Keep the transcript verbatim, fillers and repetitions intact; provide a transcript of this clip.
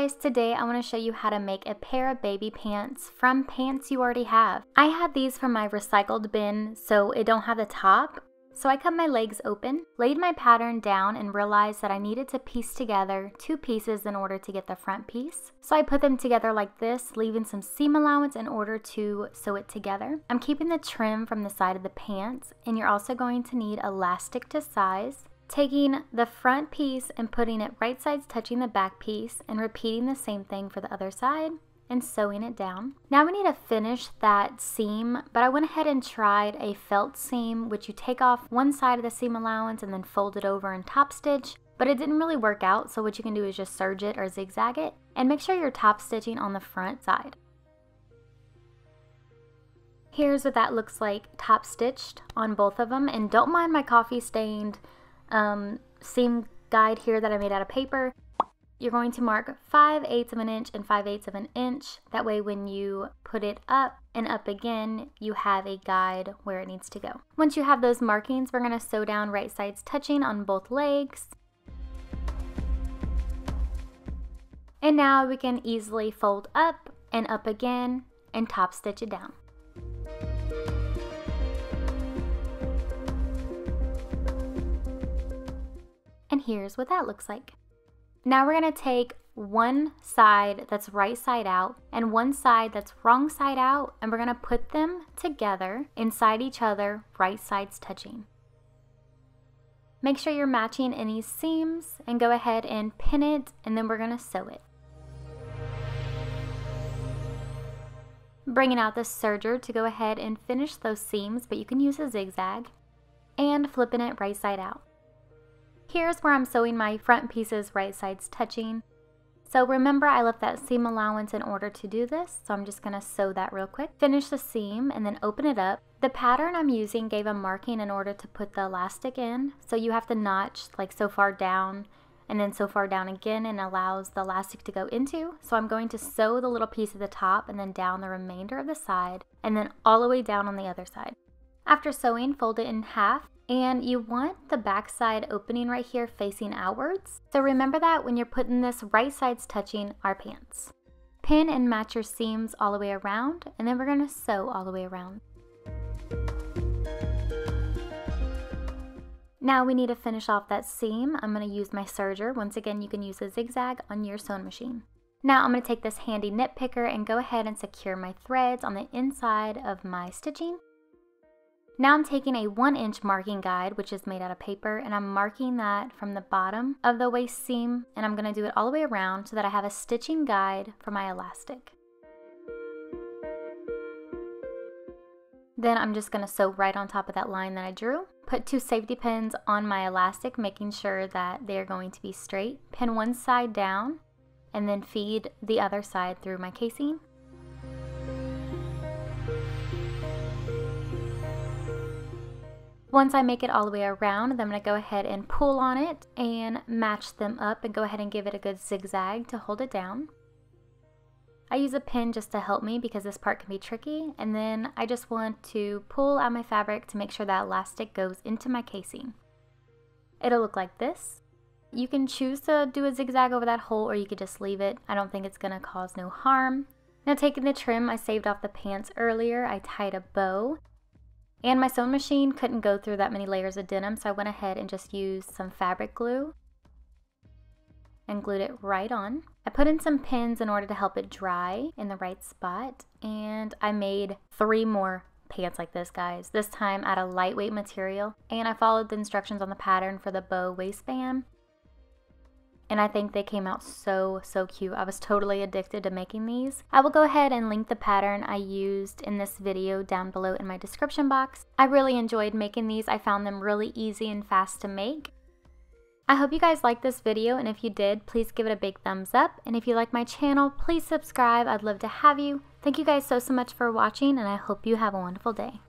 guys, today I want to show you how to make a pair of baby pants from pants you already have. I had these from my recycled bin, so it don't have the top. So I cut my legs open, laid my pattern down, and realized that I needed to piece together two pieces in order to get the front piece. So I put them together like this, leaving some seam allowance in order to sew it together. I'm keeping the trim from the side of the pants, and you're also going to need elastic to size. Taking the front piece and putting it right sides touching the back piece, and repeating the same thing for the other side and sewing it down. Now we need to finish that seam, but I went ahead and tried a felt seam, which you take off one side of the seam allowance and then fold it over and top stitch, but it didn't really work out, so what you can do is just serge it or zigzag it, and make sure you're top stitching on the front side. Here's what that looks like top stitched on both of them, and don't mind my coffee stained um, seam guide here that I made out of paper. You're going to mark five eighths of an inch and five eighths of an inch. That way when you put it up and up again, you have a guide where it needs to go. Once you have those markings, we're gonna sew down right sides touching on both legs. And now we can easily fold up and up again and top stitch it down. And here's what that looks like. Now we're going to take one side that's right side out and one side that's wrong side out, and we're going to put them together inside each other, right sides touching. Make sure you're matching any seams and go ahead and pin it, and then we're going to sew it. Bringing out the serger to go ahead and finish those seams, but you can use a zigzag, and flipping it right side out. Here's where I'm sewing my front pieces right sides touching. So remember, I left that seam allowance in order to do this, so I'm just gonna sew that real quick. Finish the seam and then open it up. The pattern I'm using gave a marking in order to put the elastic in, so you have to notch like so far down and then so far down again, and allows the elastic to go into. So I'm going to sew the little piece at the top and then down the remainder of the side, and then all the way down on the other side. After sewing, fold it in half. And you want the back side opening right here facing outwards. So remember that when you're putting this right sides touching our pants. Pin and match your seams all the way around, and then we're gonna sew all the way around. Now we need to finish off that seam. I'm gonna use my serger. Once again, you can use a zigzag on your sewing machine. Now I'm gonna take this handy nit picker and go ahead and secure my threads on the inside of my stitching. Now I'm taking a one inch marking guide, which is made out of paper, and I'm marking that from the bottom of the waist seam, and I'm gonna do it all the way around so that I have a stitching guide for my elastic. Then I'm just gonna sew right on top of that line that I drew. Put two safety pins on my elastic, making sure that they're going to be straight. Pin one side down, and then feed the other side through my casing. Once I make it all the way around, then I'm going to go ahead and pull on it and match them up, and go ahead and give it a good zigzag to hold it down. I use a pin just to help me because this part can be tricky, and then I just want to pull out my fabric to make sure that elastic goes into my casing. It'll look like this. You can choose to do a zigzag over that hole, or you could just leave it. I don't think it's going to cause no harm. Now taking the trim I saved off the pants earlier, I tied a bow. And my sewing machine couldn't go through that many layers of denim, so I went ahead and just used some fabric glue and glued it right on. I put in some pins in order to help it dry in the right spot, and I made three more pants like this, guys. This time out of lightweight material, and I followed the instructions on the pattern for the bow waistband, and I think they came out so, so cute. I was totally addicted to making these. I will go ahead and link the pattern I used in this video down below in my description box. I really enjoyed making these. I found them really easy and fast to make. I hope you guys liked this video, and if you did, please give it a big thumbs up. And if you like my channel, please subscribe. I'd love to have you. Thank you guys so, so much for watching, and I hope you have a wonderful day.